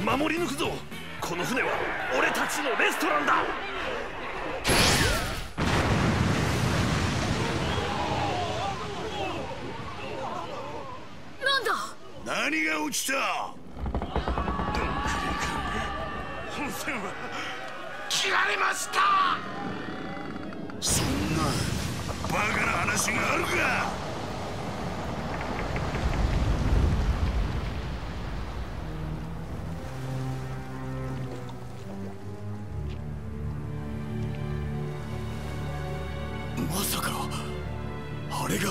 守り抜くぞ。この船は俺たちのレストランだ。なんだ、何が落ちた。どんくらいか本船は切られました。そんなバカな話があるか。まさかあれが。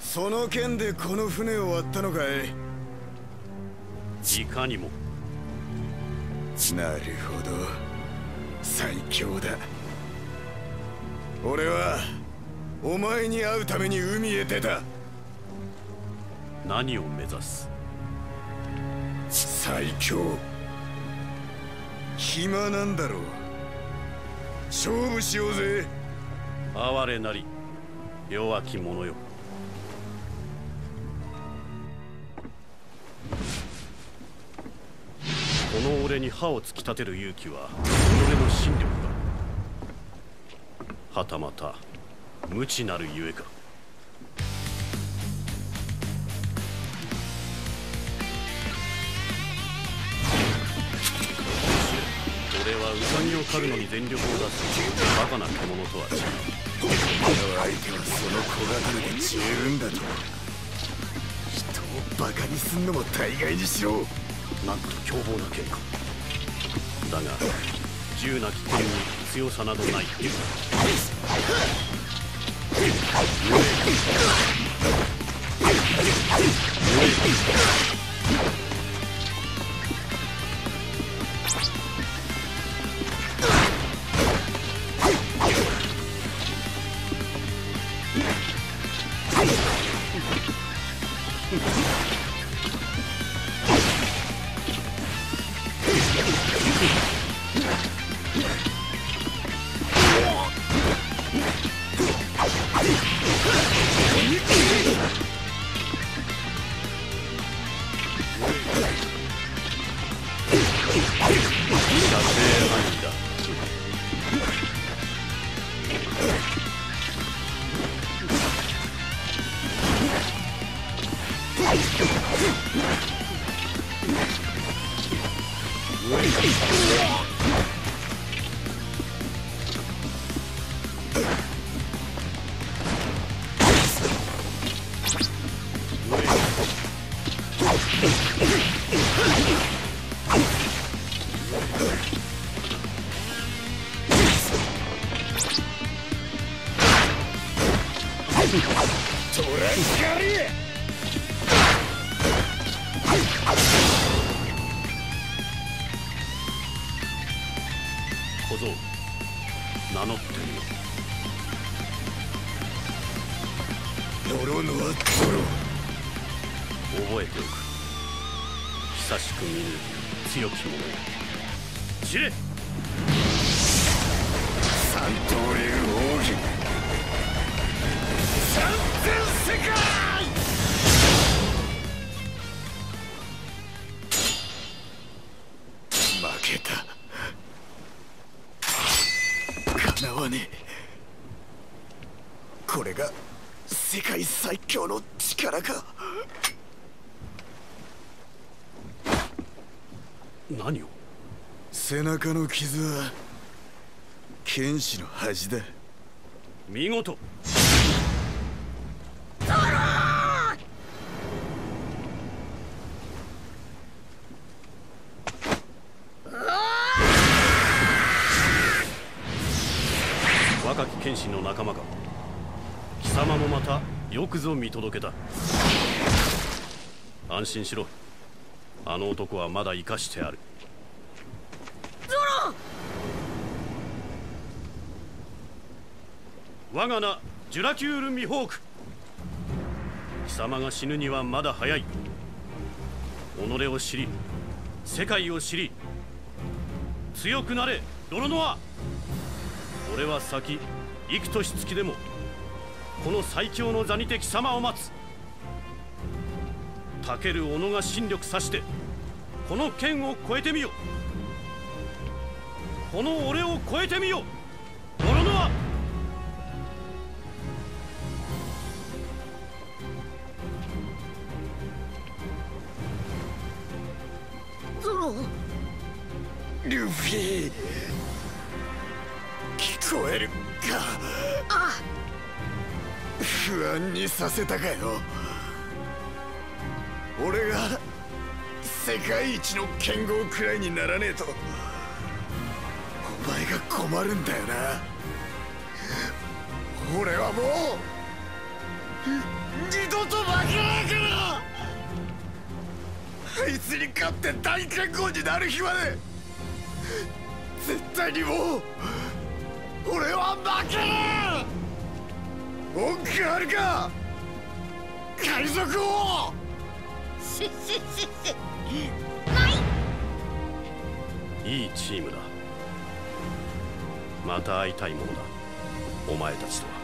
その件でこの船を割ったのかい。いかにも。なるほど、最強だ。俺はお前に会うために海へ出た。何を目指す。最強。暇なんだろう。勝負しようぜ。哀れなり弱き者よ。この俺に歯を突き立てる勇気は己の心力だ。はたまた無知なるゆえか。俺はウサギを狩るのに全力を出すバカな獣とは違う。俺は相手はその小刀で十分だと。人をバカにすんのも大概にしろ。なんと凶暴な剣か。だが銃なき剣に強さなどない。背中の傷は剣士の恥だ。見事。若き剣士の仲間か。貴様もまたよくぞ見届けた。安心しろ、あの男はまだ生かしてある。我が名ジュラキュール・ミホーク。貴様が死ぬにはまだ早い。己を知り、世界を知り、強くなれドロノア。俺は先、幾年月でもこの最強の座にて貴様を待つ。たける己が神力さしてこの剣を越えてみよ。この俺を越えてみよ、ドロノア。ゾロ、ルフィ、聞こえるか。ああ、不安にさせたかよ。俺が世界一の剣豪くらいにならねえとお前が困るんだよな。俺はもう二度と負けないから。あいつに勝って大剣豪になる日まで絶対にもう俺は負けない。文句あるか、海賊王。いいチームだ。また会いたいものだ、お前たちとは。